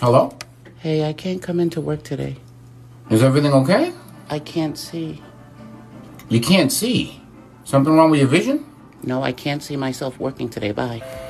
Hello? Hey, I can't come into work today. Is everything okay? I can't see. You can't see? Something wrong with your vision? No, I can't see myself working today. Bye.